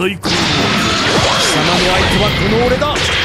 最高。貴様の相手はこの俺だ。